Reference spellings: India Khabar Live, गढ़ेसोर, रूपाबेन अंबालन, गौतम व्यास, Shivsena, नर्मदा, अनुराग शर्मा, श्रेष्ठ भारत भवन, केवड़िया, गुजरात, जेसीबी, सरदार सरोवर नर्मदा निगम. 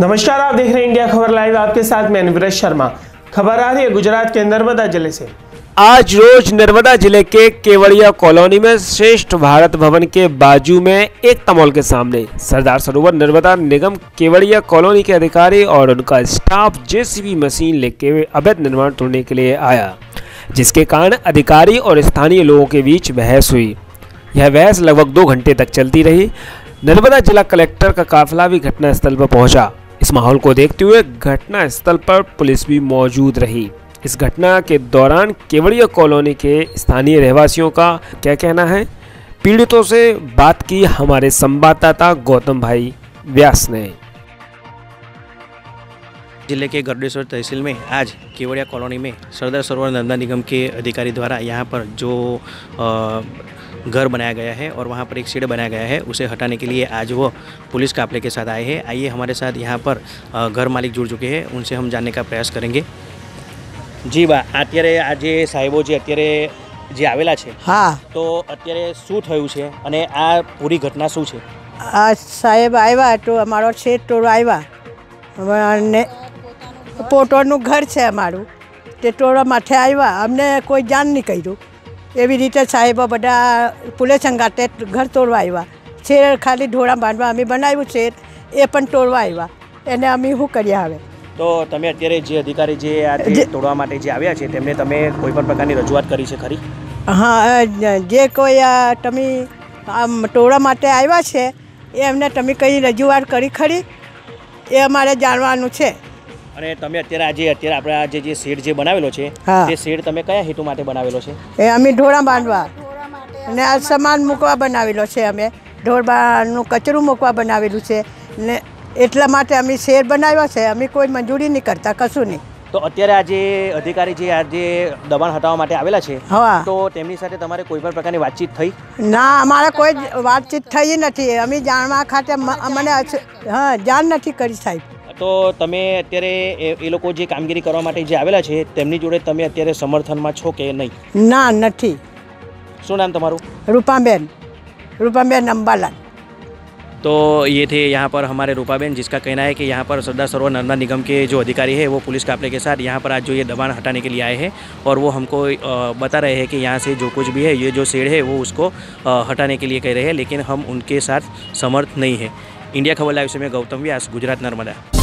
नमस्कार, आप देख रहे हैं इंडिया खबर लाइव। आपके साथ मैं अनुराग शर्मा। खबर आ रही है गुजरात के नर्मदा जिले से। आज रोज नर्मदा जिले के केवड़िया कॉलोनी में श्रेष्ठ भारत भवन के बाजू में एक तमोल के सामने सरदार सरोवर नर्मदा निगम केवड़िया कॉलोनी के अधिकारी और उनका स्टाफ जेसीबी मशीन लेके अवैध निर्माण तोड़ने के लिए आया, जिसके कारण अधिकारी और स्थानीय लोगों के बीच बहस हुई। यह बहस लगभग 2 घंटे तक चलती रही। नर्मदा जिला कलेक्टर का काफिला भी घटनास्थल पर पहुंचा। इस माहौल को देखते हुए घटनास्थल पर पुलिस भी मौजूद रही। इस घटना के दौरान केवड़िया कॉलोनी के स्थानीय रहवासियों का क्या कहना है, पीड़ितों से बात की हमारे संवाददाता गौतम व्यास ने। जिले के गढ़ेसोर तहसील में आज केवड़िया कॉलोनी में सरदार सरोवर नर्मदा निगम के अधिकारी द्वारा यहाँ पर जो घर बनाया गया है और वहाँ पर एक शेड बनाया गया है, उसे हटाने के लिए आज वो पुलिस काफले के साथ आए हैं। आइए हमारे साथ यहाँ पर घर मालिक जुड़ चुके हैं, उनसे हम जानने का प्रयास करेंगे। जी बा, अत्यारे आज साहेबो जी अत्यारे जे आवेला छे, हाँ तो अत्यारे शू थयुं छे अने आ पूरी घटना शू छे? आ साहेब आव्या तो अमारो शेड तोड़वा आव्या अने पोतानुं घर छे अमारुं ते तोड़वा माटे आव्या, अमने कोई जाण नहीं कर्युं। एवी रीते साहेबो बधा पुलिस संगाते घर तोड़वा आव्या। शेर खाली ढोळा बांधवा अमे बनाव्युं, शेर ए पण तोड़वा आव्या, एने अमे शुं करीए हवे? तो तमे अत्यारे जे अधिकारी जे आ तोड़वा माटे जे आव्या छे तेमने तमे कोई पण प्रकारनी रजूआत करी छे खरी? हाँ, जे कोई तमे आम तोड़वा माटे आव्या छे एमने तमे कई रजूआत करी खरी? ए अमारे जाणवानुं छे। अरे तमे अत्यारे आज आपणे आज जे शेड जे बनावेलो छे ते शेड तमे कया हेतु माटे बनावेलो छे? ए अमे ढोळा बांधवा ने आ सामान मूकवा बनावेलो छे, अमे ढोळबानुं कचरो मूकवा बनावेलुं छे ने एटला माटे अमे शेड बनाव्यो छे। अमे कोई मंजूरी नहीं करता कशुं नहीं। तो अत्यारे आज अधिकारी जे आज दबाण हटावा माटे आवेला छे तो तेमनी साथे तमारे कोई पण प्रकारनी वातचीत थई? ना, अमारे कोई वातचीत थई नथी। अमे जाणवा खाते अमने हां जाण नथी करी साहेब। तो तमे अत्यारे ए लोको जे कामगिरी करवा माटे जे आवेला छे तेमनी जोड़े तमे अत्यारे समर्थनमा छो के नहीं? ना, नथी। शुं नाम तमारुं? रूपाबेन अंबालन। तो ये थे यहाँ पर हमारे रूपाबेन, जिसका कहना है कि यहाँ पर सरदार सरोवर नर्मदा निगम के जो अधिकारी है वो पुलिस काफले के साथ यहाँ पर आज जो ये दबाण हटाने के लिए आए हैं और वो हमको बता रहे हैं कि यहाँ से जो कुछ भी है ये जो शेड है वो उसको हटाने के लिए कह रहे हैं, लेकिन हम उनके साथ समर्थ नहीं है। इंडिया खबर लाइव से मैं गौतम व्यास, गुजरात नर्मदा।